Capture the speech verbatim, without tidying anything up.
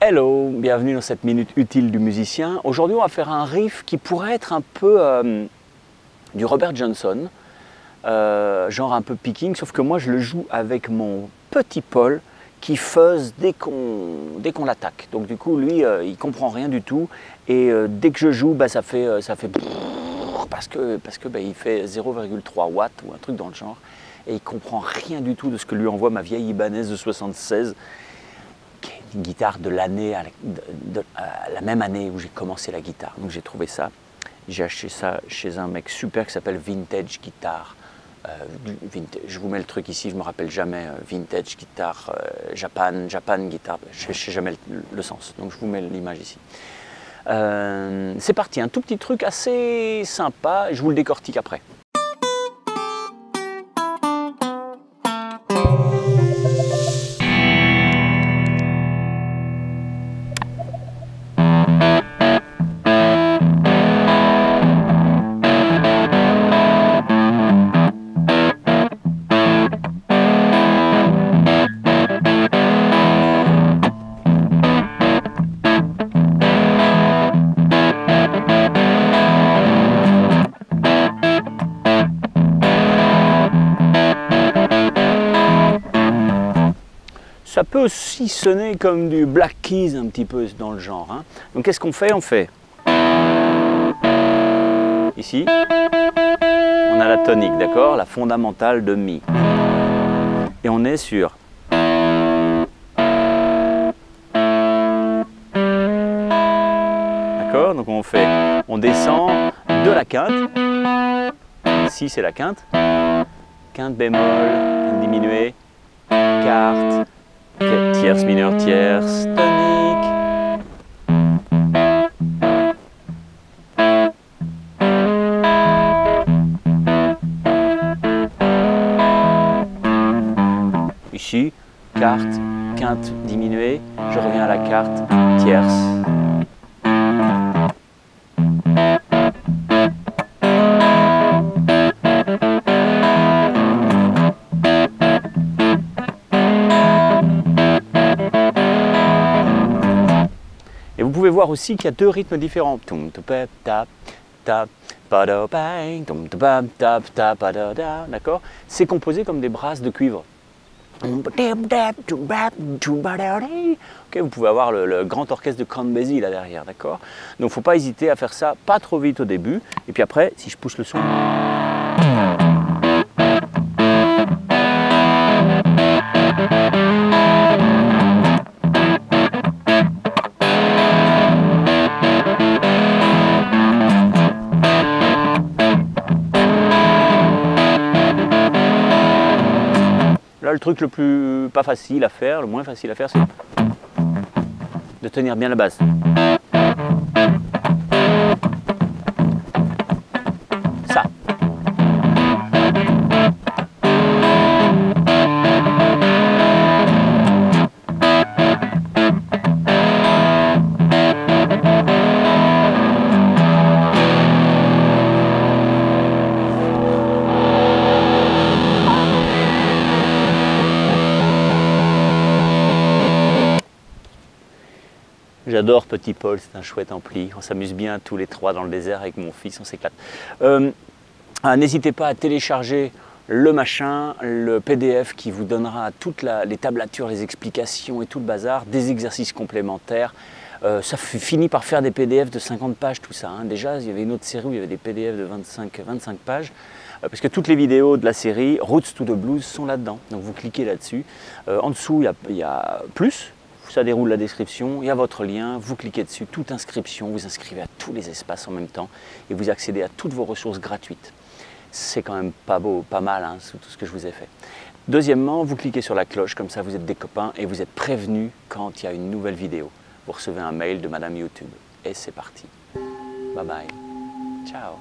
Hello, bienvenue dans cette minute utile du musicien. Aujourd'hui on va faire un riff qui pourrait être un peu euh, du Robert Johnson, euh, genre un peu picking, sauf que moi je le joue avec mon petit Paul qui fuzz dès qu'on dès qu'on l'attaque. Donc du coup lui euh, il comprend rien du tout et euh, dès que je joue bah, ça fait euh, ça fait parce que parce que bah, il fait zéro virgule trois watts ou un truc dans le genre et il comprend rien du tout de ce que lui envoie ma vieille Ibanez de soixante-seize. Une guitare de l'année, de, de, à la même année où j'ai commencé la guitare. Donc j'ai trouvé ça, j'ai acheté ça chez un mec super qui s'appelle Vintage Guitar. Euh, vintage, je vous mets le truc ici, je me rappelle jamais. Euh, vintage Guitar, euh, Japan, Japan Guitar, je ne sais jamais le, le sens. Donc je vous mets l'image ici. Euh, c'est parti, un tout petit truc assez sympa, je vous le décortique après. Ça peut aussi sonner comme du Black Keys un petit peu dans le genre. Hein. Donc qu'est-ce qu'on fait? On fait ici, on a la tonique, d'accord, la fondamentale de mi, et on est sur d'accord. Donc on fait, on descend de la quinte. Ici c'est la quinte, quinte bémol, quinte diminuée, quarte. Tierce mineure, tierce, tonique. Ici, quarte, quinte diminuée, je reviens à la quarte, tierce. Aussi qu'il y a deux rythmes différents. D'accord? C'est composé comme des brasses de cuivre. Okay, vous pouvez avoir le, le grand orchestre de Cranberry là derrière, d'accord? Donc faut pas hésiter à faire ça pas trop vite au début. Et puis après, si je pousse le son. Le truc le plus pas facile à faire, le moins facile à faire, c'est de tenir bien la basse. Ça. J'adore Petit Paul, c'est un chouette ampli. On s'amuse bien tous les trois dans le désert avec mon fils, on s'éclate. Euh, N'hésitez pas à télécharger le machin, le P D F qui vous donnera toutes la, les tablatures, les explications et tout le bazar, des exercices complémentaires. Euh, ça finit par faire des P D F de cinquante pages, tout ça. Hein. Déjà, il y avait une autre série où il y avait des P D F de vingt-cinq pages. Parce que toutes les vidéos de la série Roots to the Blues sont là-dedans. Donc vous cliquez là-dessus. Euh, en dessous, il y a, il y a plus. Ça déroule la description, il y a votre lien, vous cliquez dessus, toute inscription, vous inscrivez à tous les espaces en même temps et vous accédez à toutes vos ressources gratuites. C'est quand même pas beau, pas mal, hein, sous tout ce que je vous ai fait. Deuxièmement, vous cliquez sur la cloche, comme ça vous êtes des copains et vous êtes prévenus quand il y a une nouvelle vidéo. Vous recevez un mail de Madame YouTube. Et c'est parti. Bye bye. Ciao.